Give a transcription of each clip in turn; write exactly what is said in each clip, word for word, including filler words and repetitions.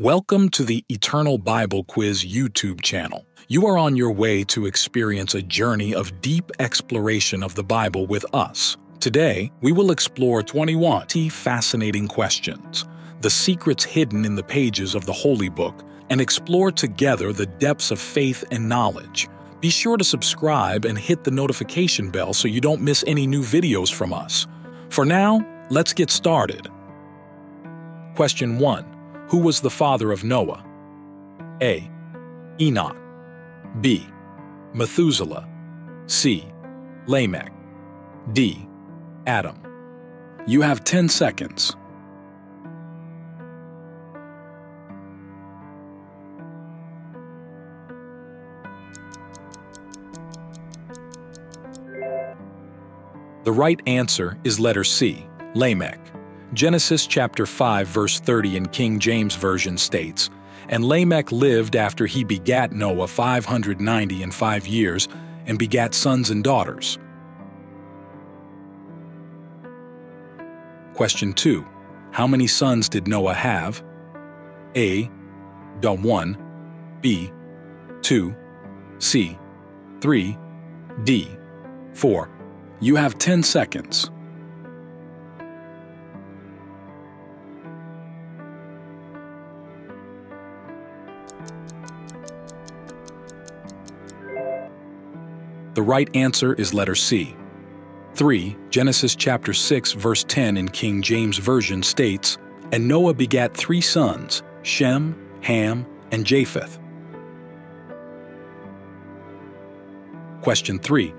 Welcome to the Eternal Bible Quiz YouTube channel. You are on your way to experience a journey of deep exploration of the Bible with us. Today, we will explore twenty-one fascinating questions, the secrets hidden in the pages of the Holy Book, and explore together the depths of faith and knowledge. Be sure to subscribe and hit the notification bell so you don't miss any new videos from us. For now, let's get started. Question one. Who was the father of Noah? A. Enoch. B. Methuselah. C. Lamech. D. Adam. You have ten seconds. The right answer is letter C, Lamech. Genesis chapter five verse thirty in King James Version states, "And Lamech lived after he begat Noah five hundred ninety and five years, and begat sons and daughters." Question two. How many sons did Noah have? A. one. B. two. C. three. D. four. You have ten seconds. The right answer is letter C. three. Genesis chapter six verse ten in King James Version states, "And Noah begat three sons, Shem, Ham, and Japheth." Question three.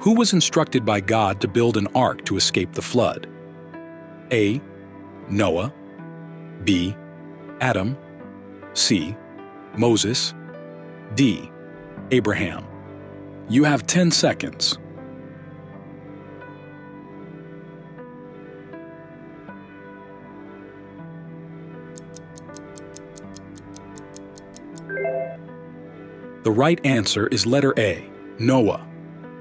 Who was instructed by God to build an ark to escape the flood? A. Noah. B. Adam. C. Moses. D. Abraham. You have ten seconds. The right answer is letter A, Noah.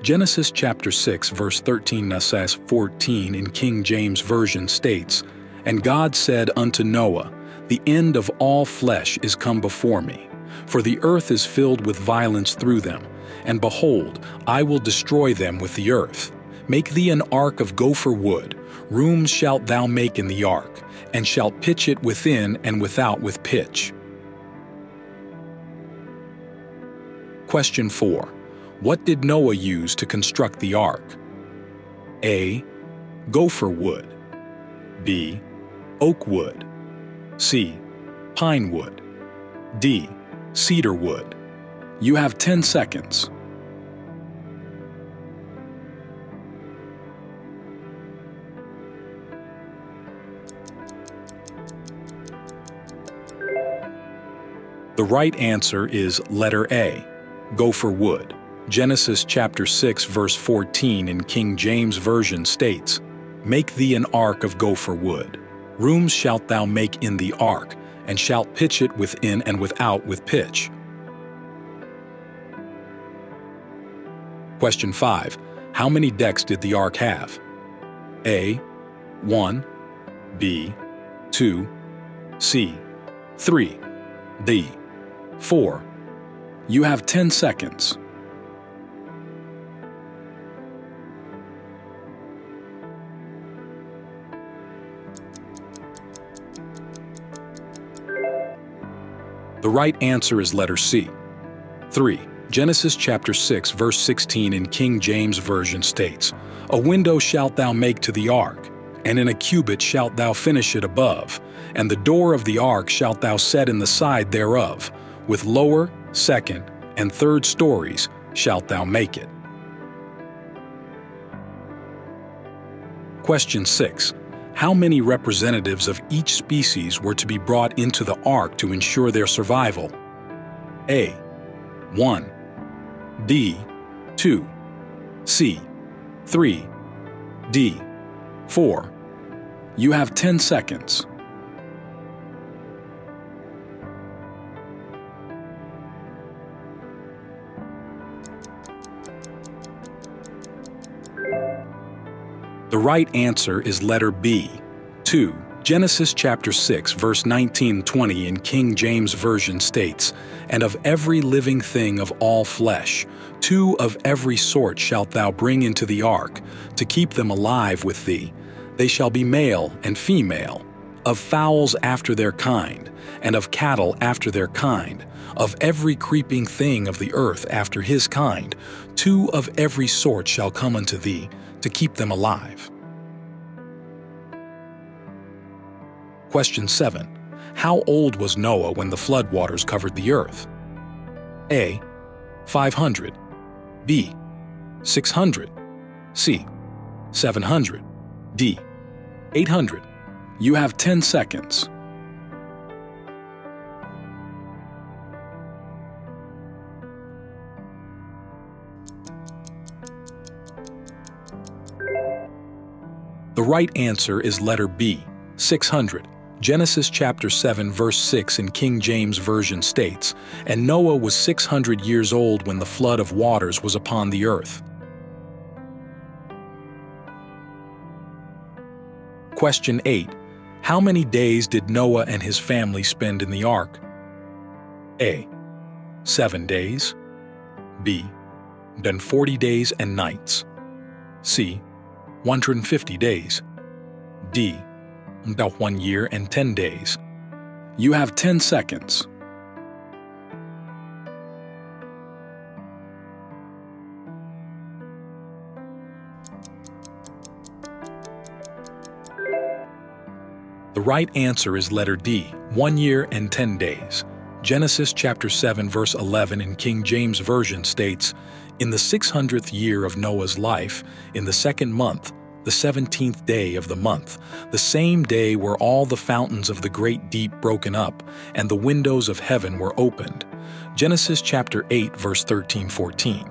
Genesis chapter six verse thirteen says fourteen in King James Version states, "And God said unto Noah, The end of all flesh is come before me, for the earth is filled with violence through them. And behold, I will destroy them with the earth. Make thee an ark of gopher wood. Rooms shalt thou make in the ark, and shalt pitch it within and without with pitch." Question four. What did Noah use to construct the ark? A. Gopher wood. B. Oak wood. C. Pine wood. D. Cedar wood. You have ten seconds. The right answer is letter A, gopher wood. Genesis chapter six verse fourteen in King James Version states, "Make thee an ark of gopher wood. Rooms shalt thou make in the ark, and shalt pitch it within and without with pitch." Question five. How many decks did the ark have? A. one. B. two. C. three. D. four. You have ten seconds. The right answer is letter C. three. Genesis chapter six verse sixteen in King James Version states, "A window shalt thou make to the ark, and in a cubit shalt thou finish it above, and the door of the ark shalt thou set in the side thereof, with lower, second, and third stories shalt thou make it." Question six. How many representatives of each species were to be brought into the ark to ensure their survival? A. one. D. two. C. three. D. four. You have ten seconds. The right answer is letter B, two. Genesis chapter six, verse nineteen twenty in King James Version states, "And of every living thing of all flesh, two of every sort shalt thou bring into the ark, to keep them alive with thee. They shall be male and female, of fowls after their kind, and of cattle after their kind, of every creeping thing of the earth after his kind, two of every sort shall come unto thee, to keep them alive." Question seven. How old was Noah when the flood waters covered the earth? A. five hundred. B. six hundred. C. seven hundred. D. eight hundred. You have ten seconds. The right answer is letter B, six hundred. Genesis chapter seven, verse six in King James Version states, "And Noah was six hundred years old when the flood of waters was upon the earth." Question eight. How many days did Noah and his family spend in the ark? A. Seven days. B. Then forty days and nights. C. one hundred fifty days. D. About one year and ten days. You have ten seconds. The right answer is letter D, one year and ten days. Genesis chapter seven, verse eleven in King James Version states, "In the six hundredth year of Noah's life, in the second month, the seventeenth day of the month, the same day were all the fountains of the great deep broken up, and the windows of heaven were opened." Genesis chapter eight, verse thirteen fourteen.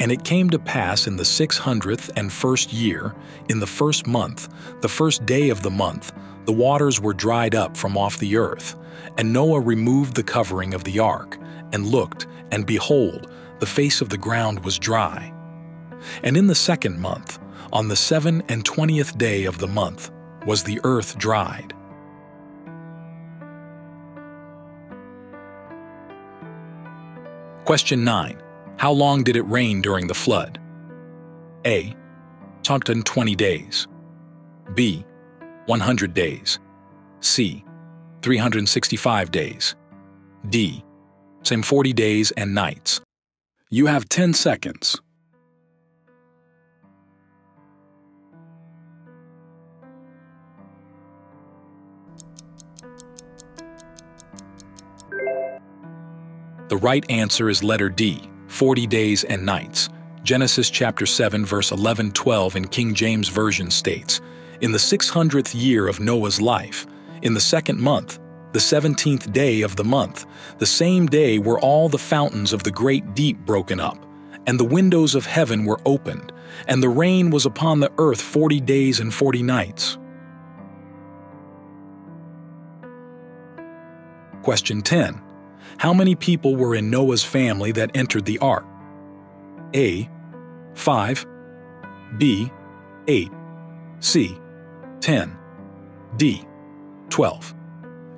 "And it came to pass in the six hundredth and first year, in the first month, the first day of the month, the waters were dried up from off the earth. And Noah removed the covering of the ark, and looked, and behold, the face of the ground was dry. And in the second month, on the seven and twentieth day of the month, was the earth dried." Question nine. How long did it rain during the flood? A. one hundred twenty days. B. one hundred days. C. three hundred sixty-five days. D. Same forty days and nights. You have ten seconds. The right answer is letter D, forty days and nights. Genesis chapter seven, verse eleven twelve in King James Version states, "In the six hundredth year of Noah's life, in the second month, the seventeenth day of the month, the same day were all the fountains of the great deep broken up, and the windows of heaven were opened, and the rain was upon the earth forty days and forty nights." Question ten. How many people were in Noah's family that entered the ark? A. five. B. eight. C. ten. D. twelve.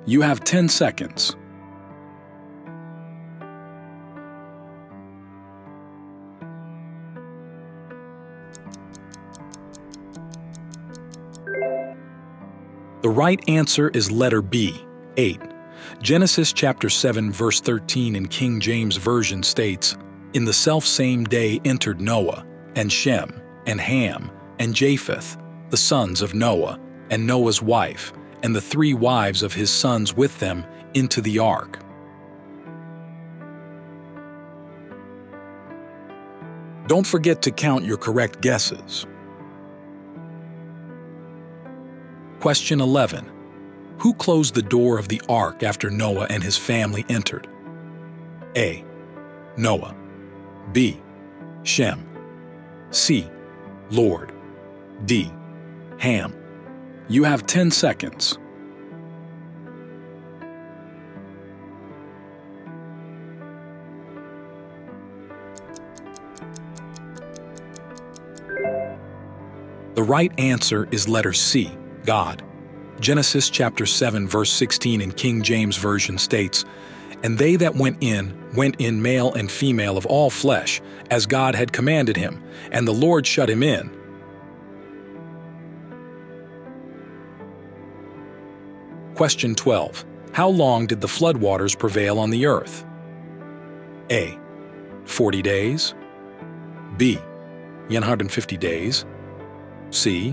You have ten seconds. The right answer is letter B, eight. Genesis chapter seven, verse thirteen in King James Version states, "In the selfsame day entered Noah, and Shem, and Ham, and Japheth, the sons of Noah, and Noah's wife, and the three wives of his sons with them, into the ark." Don't forget to count your correct guesses. Question eleven. Who closed the door of the ark after Noah and his family entered? A. Noah. B. Shem. C. Lord. D. Ham. You have ten seconds. The right answer is letter C, God. Genesis chapter seven, verse sixteen in King James Version states, "And they that went in, went in male and female of all flesh, as God had commanded him, and the Lord shut him in." Question twelve. How long did the floodwaters prevail on the earth? A. forty days. B. one hundred fifty days. C.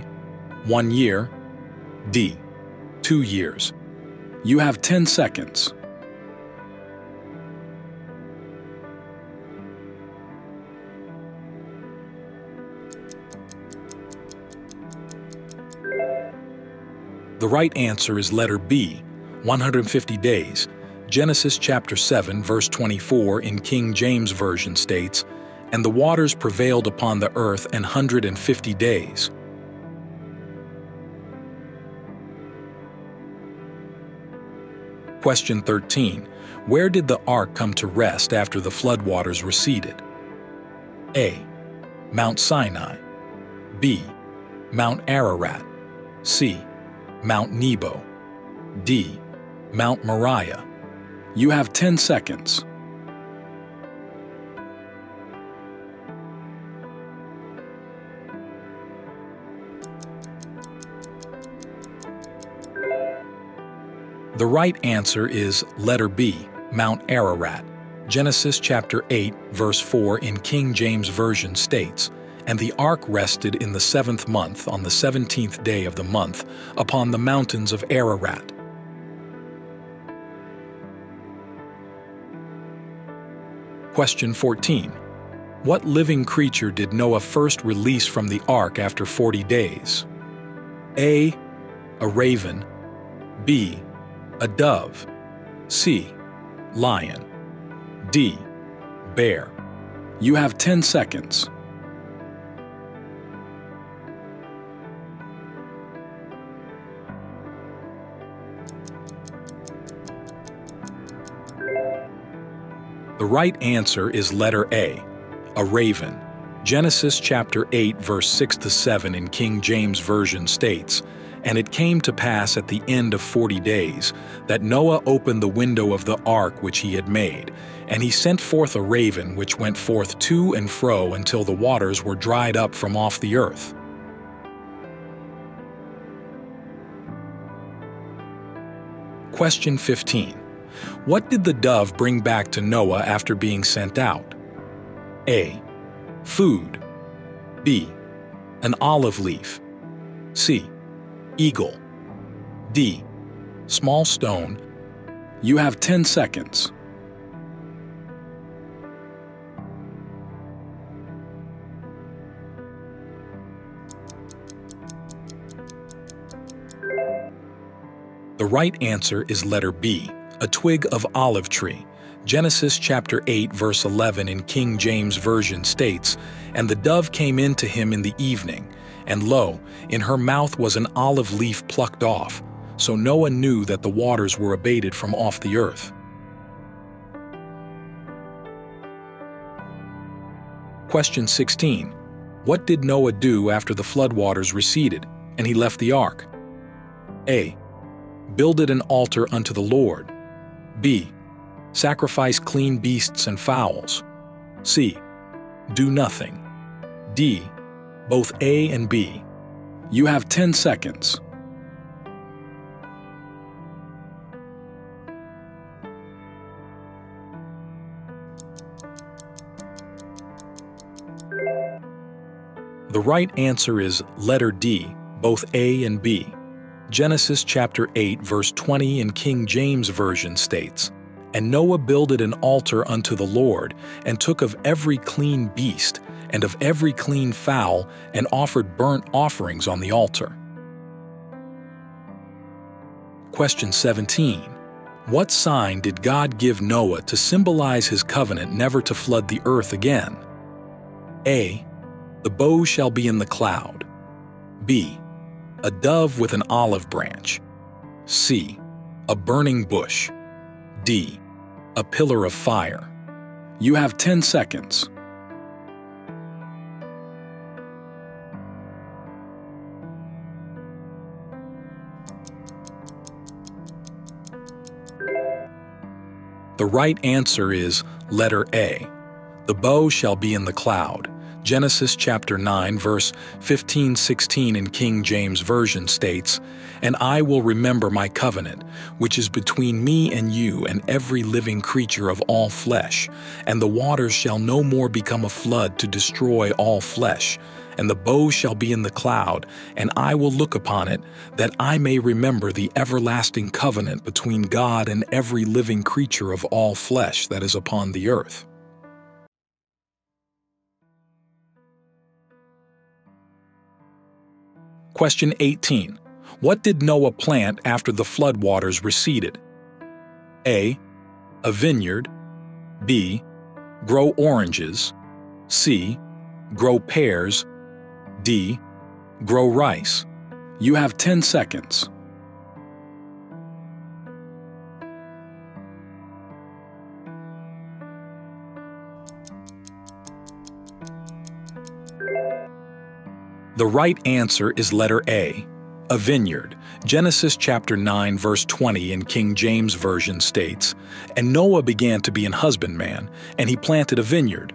one year. D. two years. You have ten seconds. The right answer is letter B, one hundred fifty days. Genesis chapter seven, verse twenty-four in King James Version states, "And the waters prevailed upon the earth an hundred and fifty days." Question thirteen. Where did the ark come to rest after the floodwaters receded? A. Mount Sinai. B. Mount Ararat. C. Mount Nebo. D. Mount Moriah. You have ten seconds. The right answer is letter B, Mount Ararat. Genesis chapter eight, verse four in King James Version states, "And the ark rested in the seventh month on the seventeenth day of the month upon the mountains of Ararat." Question fourteen. What living creature did Noah first release from the ark after forty days? A. A raven. B. A dove. C. Lion. D. Bear. You have ten seconds. The right answer is letter A, a raven. Genesis chapter eight, verse six to seven in King James Version states, "And it came to pass at the end of forty days, that Noah opened the window of the ark which he had made, and he sent forth a raven which went forth to and fro until the waters were dried up from off the earth." Question fifteen. What did the dove bring back to Noah after being sent out? A. Food. B. An olive leaf. C. Eagle. D. Small stone. You have ten seconds. The right answer is letter B, a twig of olive tree. Genesis chapter eight, verse eleven in King James Version states, "And the dove came in to him in the evening, and lo, in her mouth was an olive leaf plucked off. So Noah knew that the waters were abated from off the earth." Question sixteen. What did Noah do after the floodwaters receded, and he left the ark? A. Builded an altar unto the Lord. B. Sacrifice clean beasts and fowls. C. Do nothing. D. Both A and B. You have ten seconds. The right answer is letter D, both A and B. Genesis chapter eight, verse twenty in King James Version states, "And Noah builded an altar unto the Lord, and took of every clean beast, and of every clean fowl, and offered burnt offerings on the altar." Question seventeen. What sign did God give Noah to symbolize his covenant never to flood the earth again? A. The bow shall be in the cloud. B. A dove with an olive branch. C. A burning bush. D. A pillar of fire. You have ten seconds. The right answer is letter A. The bow shall be in the cloud. Genesis chapter nine, verse fifteen sixteen in King James Version states, "And I will remember my covenant, which is between me and you and every living creature of all flesh, and the waters shall no more become a flood to destroy all flesh, and the bow shall be in the cloud, and I will look upon it, that I may remember the everlasting covenant between God and every living creature of all flesh that is upon the earth." Question eighteen. What did Noah plant after the flood waters receded? A. A vineyard. B. Grow oranges. C. Grow pears. D. Grow rice. You have ten seconds. The right answer is letter A, a vineyard. Genesis chapter nine, verse twenty in King James Version states, "And Noah began to be an husbandman, and he planted a vineyard."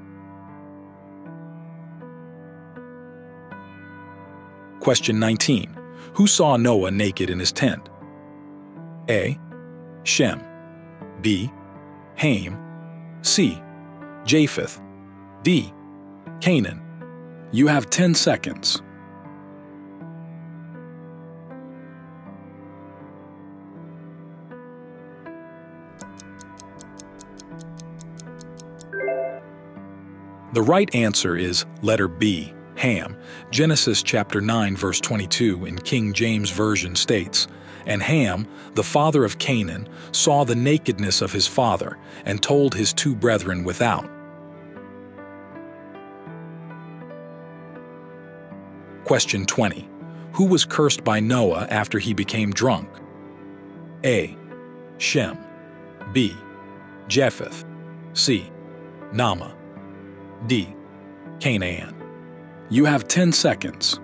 Question nineteen. Who saw Noah naked in his tent? A. Shem. B. Ham. C. Japheth. D. Canaan. You have ten seconds. The right answer is letter B, Ham. Genesis chapter nine, verse twenty-two in King James Version states, "And Ham, the father of Canaan, saw the nakedness of his father, and told his two brethren without." Question twenty. Who was cursed by Noah after he became drunk? A. Shem. B. Japheth. C. Nama. D. Canaan. You have ten seconds.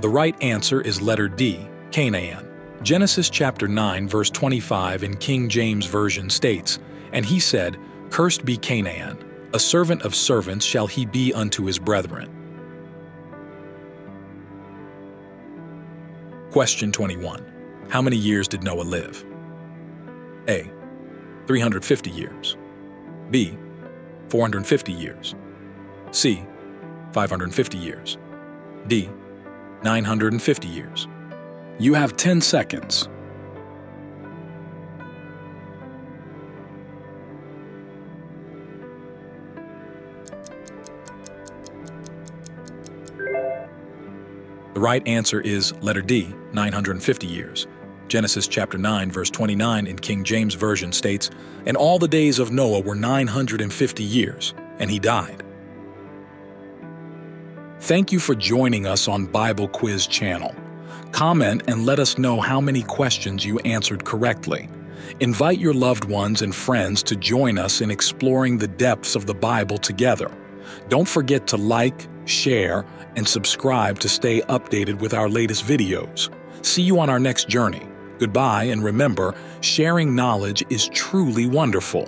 The right answer is letter D, Canaan. Genesis chapter nine, verse twenty-five in King James Version states, "And he said, Cursed be Canaan, a servant of servants shall he be unto his brethren." Question twenty-one. How many years did Noah live? A. three hundred fifty years. B. four hundred fifty years. C. five hundred fifty years. D. nine hundred fifty years. You have ten seconds. The right answer is letter D, nine hundred fifty years. Genesis chapter nine, verse twenty-nine in King James Version states, "And all the days of Noah were nine hundred fifty years, and he died." Thank you for joining us on Bible Quiz Channel. Comment and let us know how many questions you answered correctly. Invite your loved ones and friends to join us in exploring the depths of the Bible together. Don't forget to like, share, and subscribe to stay updated with our latest videos. See you on our next journey. Goodbye, and remember, sharing knowledge is truly wonderful.